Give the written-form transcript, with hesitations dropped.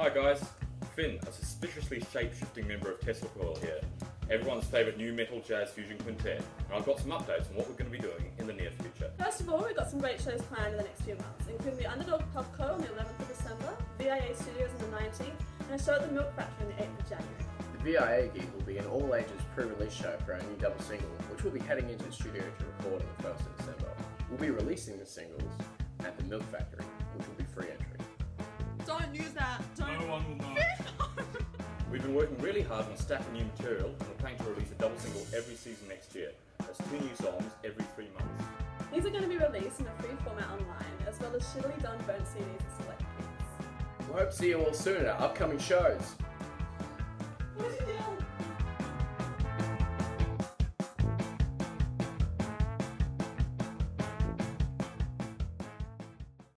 Hi guys, Finn, a suspiciously shape-shifting member of Tesla Coil here, everyone's favourite new metal jazz fusion quintet, and I've got some updates on what we're going to be doing in the near future. First of all, we've got some great shows planned in the next few months, including the Underdog Pub Co on the 11th of December, VIA Studios on the 19th, and a show at the Milk Factory on the 8th of January. The VIA gig will be an all-ages pre-release show for our new double single, which we'll be heading into the studio to record on the 1st of December. We'll be releasing the singles at the Milk Factory, which will be free entry. Don't use that! Don't. No one will know. We've been working really hard on stacking new material, and we're planning to release a double single every season next year. That's 2 new songs every 3 months. These are going to be released in a free format online, as well as shittily done burnt CDs and select pins. We hope to see you all soon at our upcoming shows.